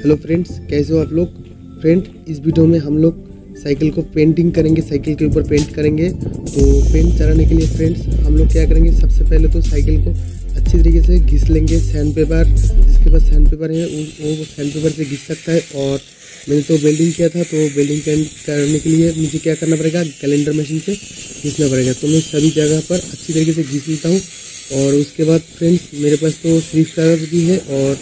Hello friends, कैसे हो आप लोग। फ्रेंड, इस वीडियो में हम लोग साइकिल को पेंटिंग करेंगे, साइकिल के ऊपर पेंट करेंगे। तो पेंट चलाने के लिए फ्रेंड्स हम लोग क्या करेंगे, सबसे पहले तो साइकिल को अच्छी तरीके से घिस लेंगे। सैंड पेपर, जिसके पास सैंड पेपर है वो सैंड पेपर से घिस सकता है। और मैंने तो वेल्डिंग किया था, तो वेल्डिंग करने के लिए मुझे क्या करना पड़ेगा, कैलेंडर मशीन से घिसना पड़ेगा। तो मैं सभी जगह पर अच्छी तरीके से घिस लेता हूँ। और उसके बाद फ्रेंड्स मेरे पास तो स्विच कलर भी है और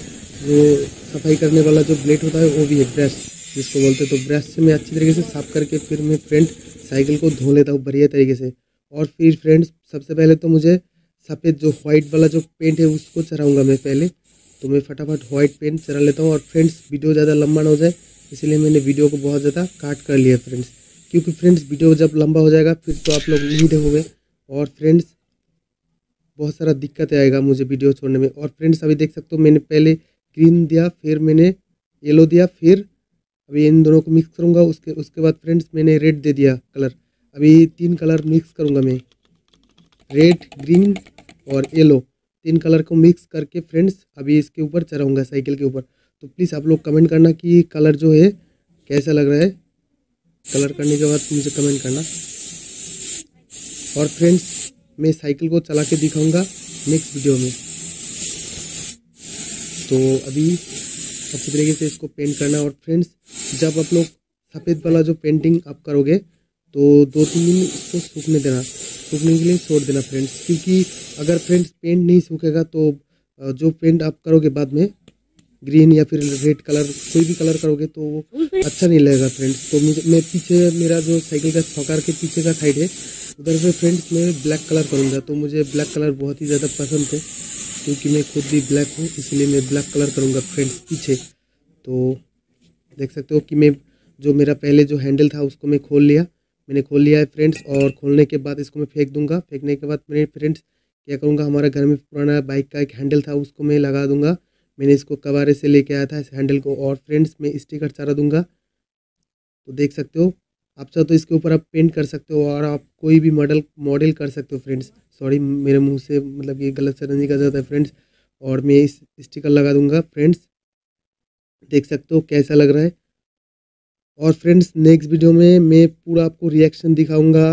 वो सफाई करने वाला जो ब्लेड होता है वो भी है, ब्रश जिसको बोलते हैं। तो ब्रश से मैं अच्छी तरीके से साफ़ करके फिर मैं फ्रेंड साइकिल को धो लेता हूँ बढ़िया तरीके से। और फिर फ्रेंड्स सबसे पहले तो मुझे सफ़ेद जो वाइट वाला जो पेंट है उसको चढ़ाऊँगा मैं पहले। तो मैं फटाफट वाइट पेंट चढ़ा लेता हूँ। और फ्रेंड्स वीडियो ज़्यादा लंबा ना हो जाए इसलिए मैंने वीडियो को बहुत ज़्यादा काट कर लिया फ्रेंड्स, क्योंकि फ्रेंड्स वीडियो जब लंबा हो जाएगा फिर तो आप लोग नहीं देखोगे और फ्रेंड्स बहुत सारा दिक्कतें आएगा मुझे वीडियो छोड़ने में। और फ्रेंड्स अभी देख सकते हो मैंने पहले ग्रीन दिया, फिर मैंने येलो दिया, फिर अभी इन दोनों को मिक्स करूँगा। उसके बाद फ्रेंड्स मैंने रेड दे दिया कलर। अभी तीन कलर मिक्स करूँगा मैं, रेड, ग्रीन और येलो, तीन कलर को मिक्स करके फ्रेंड्स अभी इसके ऊपर चढ़ाऊँगा साइकिल के ऊपर। तो प्लीज़ आप लोग कमेंट करना कि कलर जो है कैसा लग रहा है। कलर करने के बाद मुझे कमेंट करना। और फ्रेंड्स मैं साइकिल को चला के दिखाऊँगा नेक्स्ट वीडियो में। तो अभी अच्छी तरीके से इसको पेंट करना। और फ्रेंड्स जब आप लोग सफ़ेद वाला जो पेंटिंग आप करोगे तो 2-3 दिन इसको सूखने देना, सूखने के लिए छोड़ देना फ्रेंड्स, क्योंकि अगर फ्रेंड्स पेंट नहीं सूखेगा तो जो पेंट आप करोगे बाद में ग्रीन या फिर रेड कलर कोई भी कलर करोगे तो वो अच्छा नहीं लगेगा फ्रेंड्स। तो मैं पीछे मेरा जो साइकिल का छकार के पीछे का साइड है उधर से फ्रेंड्स मैं ब्लैक कलर करूँगा। तो मुझे ब्लैक कलर बहुत ही ज़्यादा पसंद है, क्योंकि मैं खुद भी ब्लैक हूँ, इसलिए मैं ब्लैक कलर करूँगा फ्रेंड्स पीछे। तो देख सकते हो कि मैं जो मेरा पहले जो हैंडल था उसको मैं खोल लिया है फ्रेंड्स। और खोलने के बाद इसको मैं फेंक दूँगा। फेंकने के बाद मैंने फ्रेंड्स क्या करूँगा, हमारे घर में पुराना बाइक का एक हैंडल था उसको मैं लगा दूँगा। मैंने इसको कबारे से लेके आया था इस हैंडल को। और फ्रेंड्स मैं स्टिकर चढ़ा दूँगा। तो देख सकते हो आप चाहो तो इसके ऊपर आप पेंट कर सकते हो और आप कोई भी मॉडल कर सकते हो फ्रेंड्स। सॉरी मेरे मुंह से मतलब ये गलत सरंजी का जाता है फ्रेंड्स। और मैं इस स्टिकर लगा दूंगा फ्रेंड्स, देख सकते हो कैसा लग रहा है। और फ्रेंड्स नेक्स्ट वीडियो में मैं पूरा आपको रिएक्शन दिखाऊंगा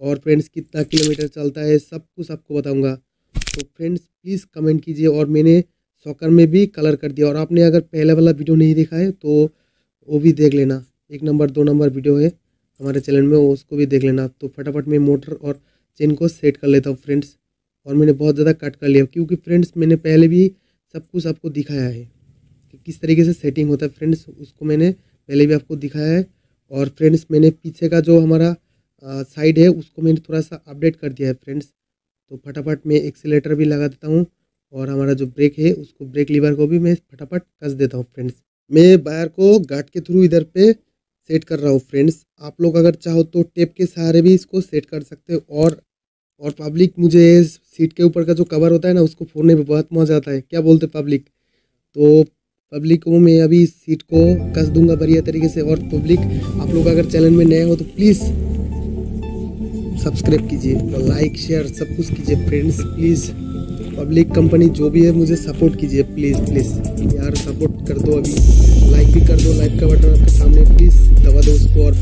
और फ्रेंड्स कितना किलोमीटर चलता है सब कुछ आपको बताऊँगा। तो फ्रेंड्स प्लीज़ कमेंट कीजिए। और मैंने सॉकर में भी कलर कर दिया, और आपने अगर पहला वाला वीडियो नहीं देखा है तो वो भी देख लेना, 1 नंबर 2 नंबर वीडियो है हमारे चैनल में, उसको भी देख लेना। तो फटाफट मैं मोटर और चेन को सेट कर लेता हूँ फ्रेंड्स। और मैंने बहुत ज़्यादा कट कर लिया, क्योंकि फ्रेंड्स मैंने पहले भी सब कुछ आपको दिखाया है कि किस तरीके से सेटिंग होता है फ्रेंड्स, उसको मैंने पहले भी आपको दिखाया है। और फ्रेंड्स मैंने पीछे का जो हमारा साइड है उसको मैंने थोड़ा सा अपडेट कर दिया है फ्रेंड्स। तो फटाफट मैं एक्सीलेटर भी लगा देता हूँ और हमारा जो ब्रेक है उसको, ब्रेक लीवर को भी मैं फटाफट कस देता हूँ फ्रेंड्स। मैं वायर को गार्ड के थ्रू इधर पे सेट कर रहा हूँ फ्रेंड्स। आप लोग अगर चाहो तो टेप के सहारे भी इसको सेट कर सकते हो। और पब्लिक मुझे सीट के ऊपर का जो कवर होता है ना उसको फोड़ने में बहुत मज़ा आता है, क्या बोलते पब्लिक। तो पब्लिक को मैं अभी सीट को कस दूंगा बढ़िया तरीके से। और पब्लिक आप लोग अगर चैनल में नए हो तो प्लीज़ सब्सक्राइब कीजिए और लाइक शेयर सब कुछ कीजिए फ्रेंड्स प्लीज़। पब्लिक कंपनी जो भी है मुझे सपोर्ट कीजिए प्लीज़ प्लीज़ यार, सपोर्ट कर दो। अभी लाइक भी कर दो, लाइक का बटन आपके सामने प्लीज़ दबा दो उसको। और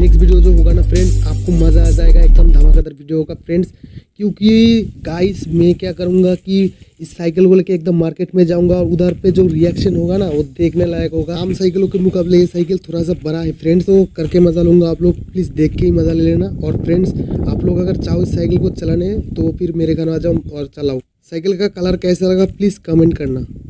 नेक्स्ट वीडियो जो होगा ना फ्रेंड्स आपको मज़ा आ जाएगा, एकदम धमाकेदार वीडियो होगा फ्रेंड्स। क्योंकि गाइस मैं क्या करूँगा कि इस साइकिल को लेके एकदम मार्केट में जाऊँगा और उधर पे जो रिएक्शन होगा ना वो देखने लायक होगा। आम साइकिलों के मुकाबले ये साइकिल थोड़ा सा बड़ा है फ्रेंड्स, तो करके मज़ा लूँगा। आप लोग प्लीज़ देख के ही मज़ा ले लेना। और फ्रेंड्स आप लोग अगर चाहो इस साइकिल को चलाने तो फिर मेरे घर आ जाओ और चलाओ। साइकिल का कलर कैसा लगा प्लीज़ कमेंट करना।